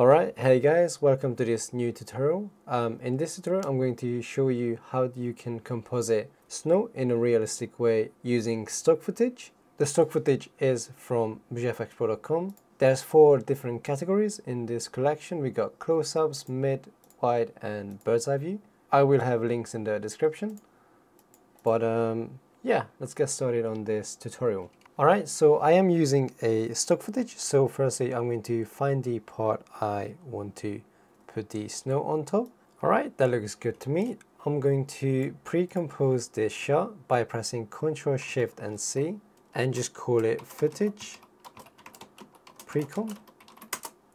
Alright, hey guys, welcome to this new tutorial. In this tutorial I'm going to show you how you can composite snow in a realistic way using stock footage. The stock footage is from visualfxpro.com. There's four different categories in this collection. We got close-ups, mid, wide and bird's eye view. I will have links in the description. But yeah, let's get started on this tutorial. Alright, so I am using a stock footage, so firstly I'm going to find the part I want to put the snow on top. Alright, that looks good to me. I'm going to pre-compose this shot by pressing Ctrl Shift and C and just call it footage pre-comp.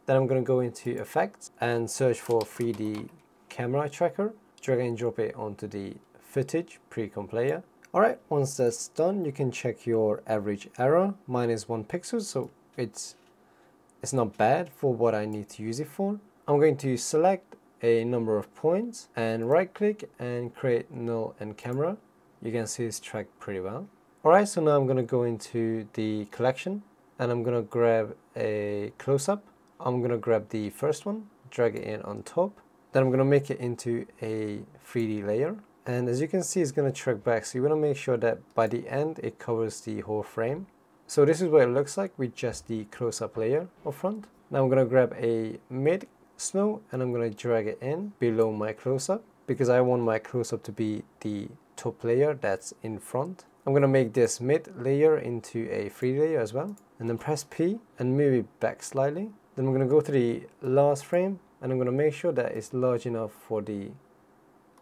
Then I'm going to go into effects and search for 3D camera tracker, drag and drop it onto the footage pre-comp layer. Alright, once that's done, you can check your average error. Mine is 1 pixel, so it's not bad for what I need to use it for. I'm going to select a number of points and right click and create null and camera. You can see it's tracked pretty well. Alright, so now I'm going to go into the collection and I'm going to grab a close-up. I'm going to grab the first one, drag it in on top. Then I'm going to make it into a 3D layer. And as you can see, it's going to track back, so you want to make sure that by the end it covers the whole frame. So this is what it looks like with just the close-up layer up front. Now I'm going to grab a mid snow and I'm going to drag it in below my close-up because I want my close-up to be the top layer that's in front. I'm going to make this mid layer into a 3D layer as well, and then press P and move it back slightly. Then I'm going to go to the last frame and I'm going to make sure that it's large enough for the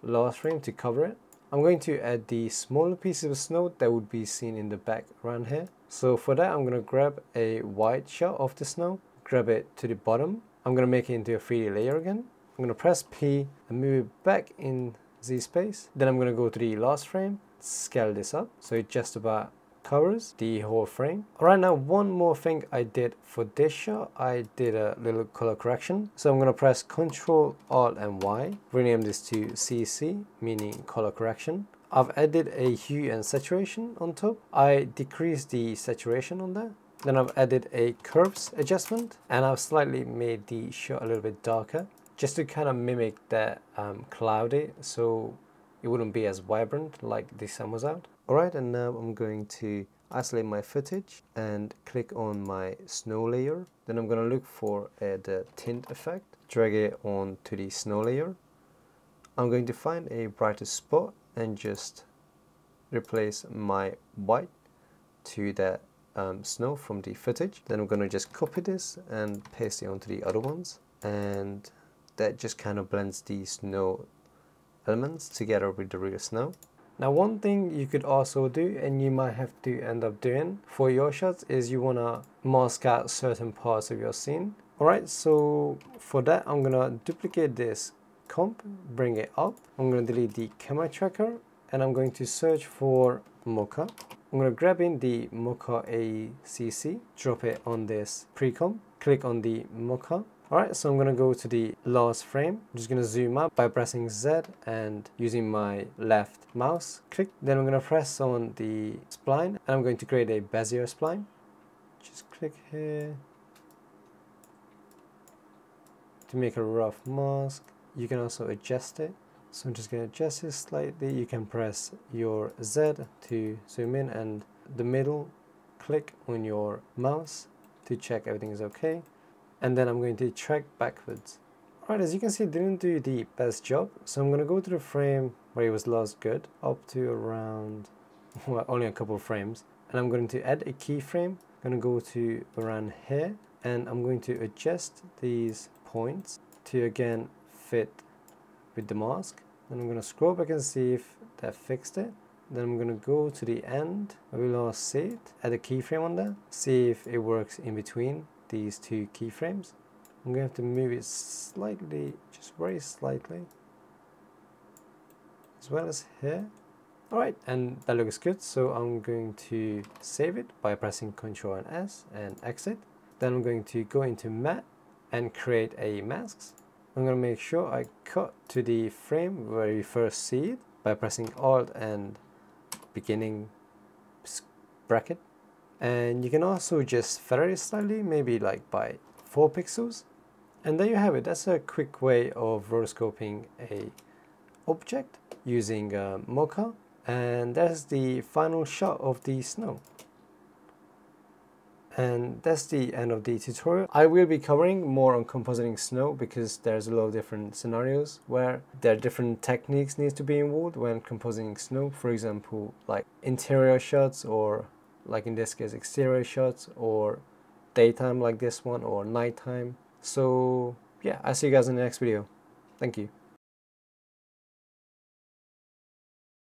last frame to cover it. I'm going to add the smaller pieces of snow that would be seen in the back around here. So for that, I'm going to grab a wide shot of the snow, grab it to the bottom. I'm going to make it into a 3D layer again. I'm going to press P and move it back in Z space. Then I'm going to go to the last frame, scale this up so it just about covers the whole frame. Alright, now one more thing I did for this shot, I did a little color correction. So I'm going to press Ctrl, Alt and Y, rename this to CC, meaning color correction. I've added a hue and saturation on top. I decreased the saturation on there. Then I've added a curves adjustment and I've slightly made the shot a little bit darker just to kind of mimic that cloudy, so it wouldn't be as vibrant like the sun was out. Alright, and now I'm going to isolate my footage and click on my snow layer. Then I'm going to look for the tint effect, drag it on to the snow layer. I'm going to find a brighter spot and just replace my white to that snow from the footage. Then I'm going to just copy this and paste it onto the other ones, and that just kind of blends the snow elements together with the real snow. Now one thing you could also do, and you might have to end up doing for your shots, is you want to mask out certain parts of your scene. Alright, so for that I'm going to duplicate this comp, bring it up. I'm going to delete the camera tracker and I'm going to search for Mocha. I'm going to grab in the Mocha AECC, drop it on this pre-comp, click on the Mocha. Alright, so I'm going to go to the last frame. I'm just going to zoom up by pressing Z and using my left mouse click. Then I'm going to press on the spline and I'm going to create a Bezier spline. Just click here to make a rough mask. You can also adjust it. So I'm just going to adjust it slightly. You can press your Z to zoom in and the middle click on your mouse to check everything is okay. And then I'm going to track backwards. Alright, as you can see, it didn't do the best job. So I'm going to go to the frame where it was last good, up to around, well, only a couple of frames. And I'm going to add a keyframe. I'm going to go to around here and I'm going to adjust these points to again fit with the mask. Then I'm going to scroll back and see if that fixed it. Then I'm going to go to the end where we last see it, add a keyframe on there, see if it works in between these two keyframes. I'm going to have to move it slightly, just very slightly, as well as here. Alright, and that looks good, so I'm going to save it by pressing Ctrl and S and exit. Then I'm going to go into matte and create a mask. I'm going to make sure I cut to the frame where you first see it by pressing Alt and beginning bracket. And you can also just feather it slightly, maybe like by 4 pixels. And there you have it. That's a quick way of rotoscoping a object using Mocha. And that's the final shot of the snow. And that's the end of the tutorial. I will be covering more on compositing snow because there's a lot of different scenarios where there are different techniques needs to be involved when compositing snow. For example, like interior shots, or like in this case exterior shots, or daytime like this one, or nighttime. So yeah, I'll see you guys in the next video. Thank you.